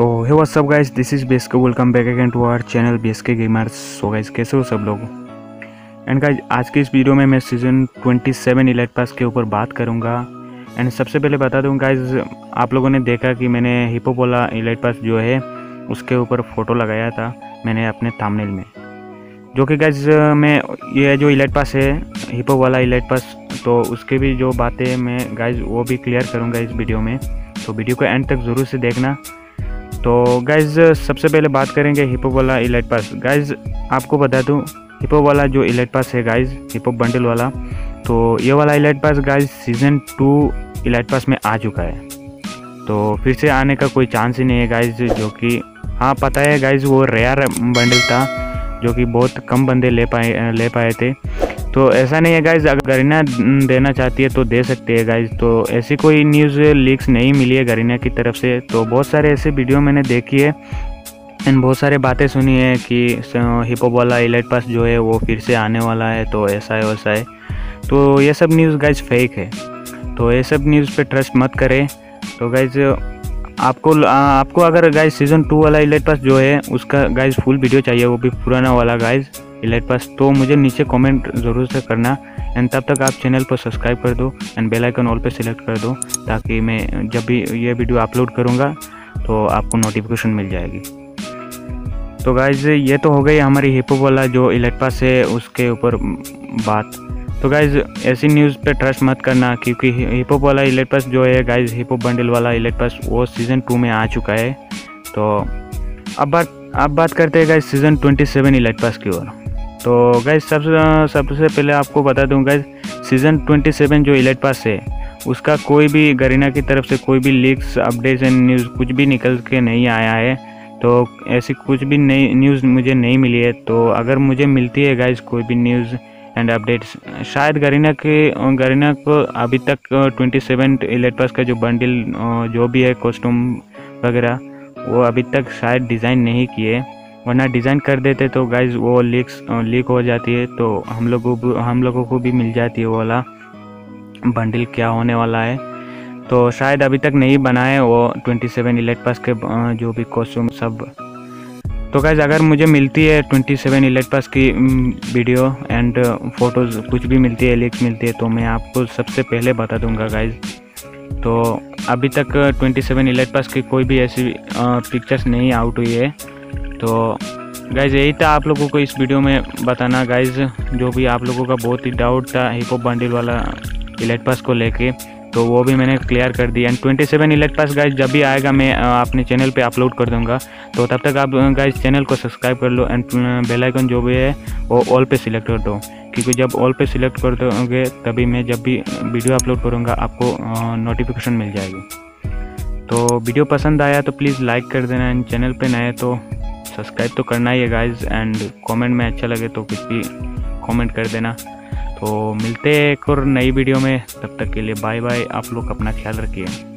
So hey what's up guys, this is BSK. Welcome back again to our channel BSK gamers. So guys, कैसे हो सब लोग? And guys, आज के इस वीडियो में मैं सीज़न 27 इलाइट पास के ऊपर बात करूंगा। एंड सबसे पहले बता दूं गाइस, आप लोगों ने देखा कि मैंने हिपो बोला इलाइट पास जो है उसके ऊपर फ़ोटो लगाया था मैंने अपने थंबनेल में, जो कि गाइस मैं ये जो इलाइट पास है हिपो वाला इलाइट पास, तो उसके भी जो बातें मैं गाइस वो भी क्लियर करूँगा इस वीडियो में। तो वीडियो को एंड तक ज़रूर से देखना। तो गाइज़ सबसे पहले बात करेंगे हिपो वाला इलाइट पास। गाइज़ आपको बता दूं, हिपो वाला जो इलाइट पास है गाइज़, हिपो बंडल वाला, तो ये वाला elite pass guys season 2 elite pass में आ चुका है। तो फिर से आने का कोई चांस ही नहीं है गाइज़, जो कि हाँ पता है गाइज़ वो रेयर बंडल था, जो कि बहुत कम बंदे ले पाए थे। तो ऐसा नहीं है गाइज़, अगर गरेना देना चाहती है तो दे सकते हैं गाइज़। तो ऐसी कोई न्यूज़ लीक्स नहीं मिली है गरेना की तरफ से। तो बहुत सारे ऐसे वीडियो मैंने देखी है एंड बहुत सारे बातें सुनी है कि हिपो वाला इलाइट पास जो है वो फिर से आने वाला है, तो ऐसा है वैसा है। तो ये सब न्यूज़ गाइज़ फेक है, तो ये सब न्यूज़ पे ट्रस्ट मत करें। तो गाइज़ आपको अगर गाइज़ सीज़न 2 वाला इलाइट पास जो है उसका गाइज़ फुल वीडियो चाहिए, वो भी पुराना वाला गाइज़ इलाइट पास, तो मुझे नीचे कमेंट ज़रूर से करना। एंड तब तक आप चैनल पर सब्सक्राइब कर दो एंड बेल आइकन ऑल पे सिलेक्ट कर दो, ताकि मैं जब भी ये वीडियो अपलोड करूँगा तो आपको नोटिफिकेशन मिल जाएगी। तो गाइज़ ये तो हो गई हमारी हिपो वाला जो इलाइट पास है उसके ऊपर बात। तो गाइज़ ऐसी न्यूज़ पे ट्रस्ट मत करना, क्योंकि हिपो वाला इलाइट पास जो है गाइज़, हिपो बंडल वाला इलाइट पास वो सीज़न 2 में आ चुका है। तो अब बात करते हैं गाइज़ सीज़न 27 इलाइट पास की ओर। तो गाइज सबसे पहले आपको बता दूं गाइज, सीज़न 27 जो इलाइट पास है उसका कोई भी गरेना की तरफ से कोई भी लीक्स अपडेट्स एंड न्यूज़ कुछ भी निकल के नहीं आया है। तो ऐसी कुछ भी नई न्यूज़ मुझे नहीं मिली है। तो अगर मुझे मिलती है गाइज कोई भी न्यूज़ एंड अपडेट्स, शायद गरेना को अभी तक 27 इलाइट पास का जो बंडल जो भी है कॉस्ट्यूम वगैरह वो अभी तक शायद डिज़ाइन नहीं किए, वरना डिज़ाइन कर देते तो गाइज़ वो लीक हो जाती है, तो हम लोगों को भी मिल जाती है वो वाला बंडल क्या होने वाला है। तो शायद अभी तक नहीं बनाए वो 27 इलाइट पास के जो भी कॉस्ट्यूम सब। तो गाइज़ अगर मुझे मिलती है 27 इलाइट पास की वीडियो एंड फ़ोटोज़ कुछ भी मिलती है, लीक्स मिलती है, तो मैं आपको सबसे पहले बता दूँगा गाइज़। तो अभी तक 27 इलाइट पास की कोई भी ऐसी पिक्चर्स नहीं आउट हुई है। तो गाइज़ यही था आप लोगों को इस वीडियो में बताना गाइज़, जो भी आप लोगों का बहुत ही डाउट था हिपो बंडल वाला इलाइट पास को लेके, तो वो भी मैंने क्लियर कर दिया। एंड 27 इलाइट पास गाइज़ जब भी आएगा मैं अपने चैनल पे अपलोड कर दूंगा। तो तब तक आप गाइज़ चैनल को सब्सक्राइब कर लो एंड बेल आइकन जो भी है वो ऑल पे सिलेक्ट कर दो, क्योंकि जब ऑल पे सिलेक्ट कर दोगे तभी मैं जब भी वीडियो अपलोड करूँगा आपको नोटिफिकेशन मिल जाएगी। तो वीडियो पसंद आया तो प्लीज़ लाइक कर देना एंड चैनल पर नए तो सब्सक्राइब तो करना ही है गाइज़। एंड कमेंट में अच्छा लगे तो कुछ भी कमेंट कर देना। तो मिलते हैं एक और नई वीडियो में, तब तक के लिए बाय बाय। आप लोग अपना ख्याल रखिए।